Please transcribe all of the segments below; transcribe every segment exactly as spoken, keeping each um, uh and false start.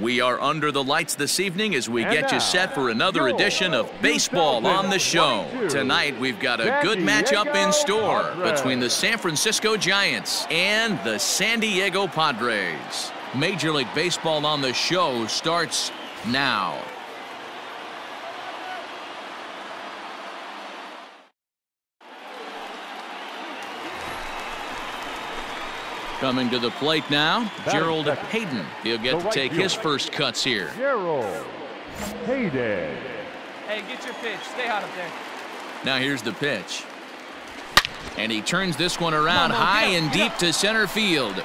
We are under the lights this evening as we get you set for another edition of Baseball on the Show. Tonight we've got a good matchup in store between the San Francisco Giants and the San Diego Padres. Major League Baseball on the Show starts now. Coming to the plate now, Gerald Hayden. He'll get to take his first cuts here. Gerald Hayden. Hey, get your pitch. Stay hot up there. Now here's the pitch. And he turns this one around high and deep to center field.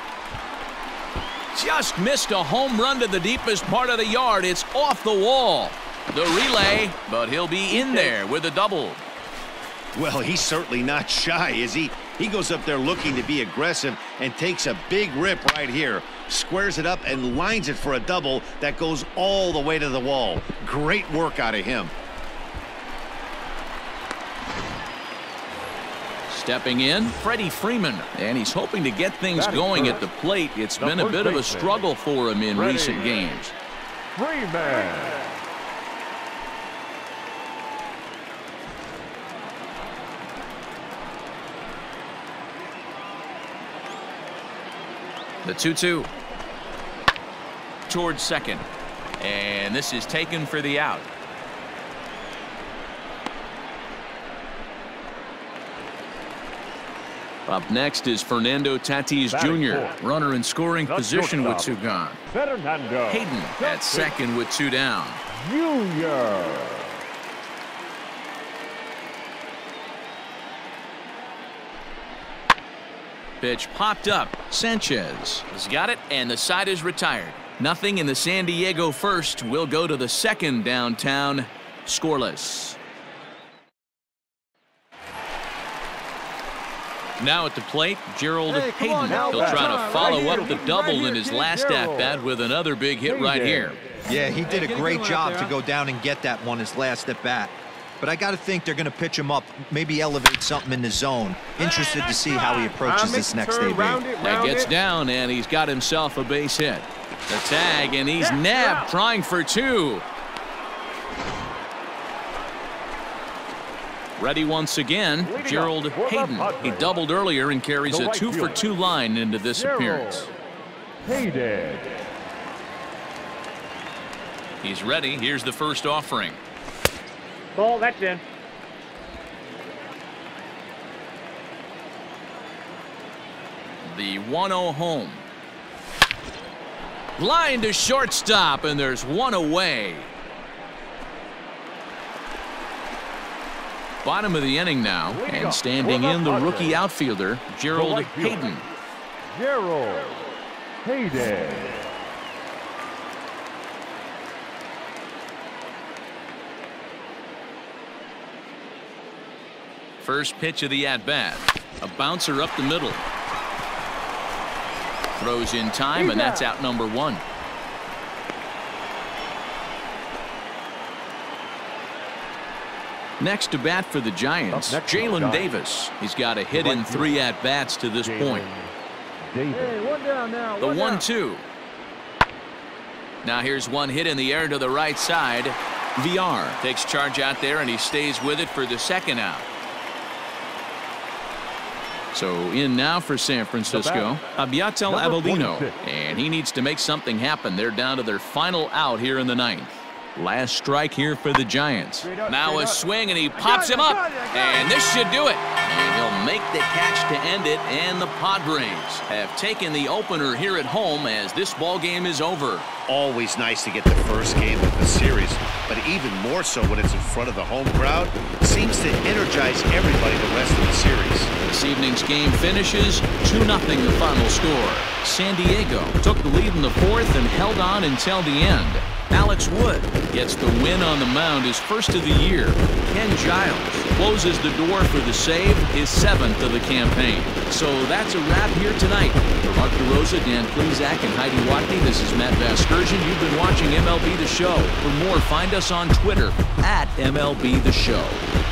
Just missed a home run to the deepest part of the yard. It's off the wall. The relay, but he'll be in there with a double. Well, he's certainly not shy, is he? He goes up there looking to be aggressive and takes a big rip right here. Squares it up and lines it for a double that goes all the way to the wall. Great work out of him. Stepping in, Freddie Freeman. And he's hoping to get things going at the plate. It's been a bit of a struggle for him in recent games. Freeman. The two two towards second, and this is taken for the out. Up next is Fernando Tatis Junior Runner in scoring position with two gone. Hayden at second with two down. Junior. Pitch popped up. Sanchez has got it, and the side is retired. Nothing in the San Diego first. We'll go to the second downtown, scoreless. Now at the plate, Gerald hey, Hayden. On, He'll back. try to follow right up the double right here, in his last at-bat with another big hit right here. Yeah, he did hey, a great job to go down and get that one his last at-bat. But I got to think they're going to pitch him up, maybe elevate something in the zone. Interested to see how he approaches this next day. That gets down, and he's got himself a base hit. The tag, and he's nabbed, trying for two. Ready once again, Gerald Hayden. He doubled earlier and carries a two for two line into this appearance. He's ready. Here's the first offering. Ball, that's in. The one oh home. Line to shortstop, and there's one away. Bottom of the inning now, and standing in the rookie outfielder, Gerald Hayden. Gerald Hayden. First pitch of the at-bat. A bouncer up the middle. Throws in time, and that's out number one. Next to bat for the Giants, Jalen Davis. He's got a hit in three at-bats to this point. The one two. Now here's one hit in the air to the right side. V R takes charge out there, and he stays with it for the second out. So in now for San Francisco, Abiatel Avaldino, and he needs to make something happen. They're down to their final out here in the ninth. Last strike here for the Giants. Now a swing, and he pops him up, and this should do it. And he'll make the catch to end it, and the Padres have taken the opener here at home as this ball game is over. Always nice to get the first game of the series, but even more so when it's in front of the home crowd. Seems to energize everybody the rest of the series. This evening's game finishes two nothing the final score. San Diego took the lead in the fourth and held on until the end. Alex Wood gets the win on the mound, his first of the year. Ken Giles closes the door for the save, his seventh of the campaign. So that's a wrap here tonight. For Mark DeRosa, Dan Plesac, and Heidi Watney, this is Matt Vasgersian. You've been watching M L B The Show. For more, find us on Twitter at M L B The Show.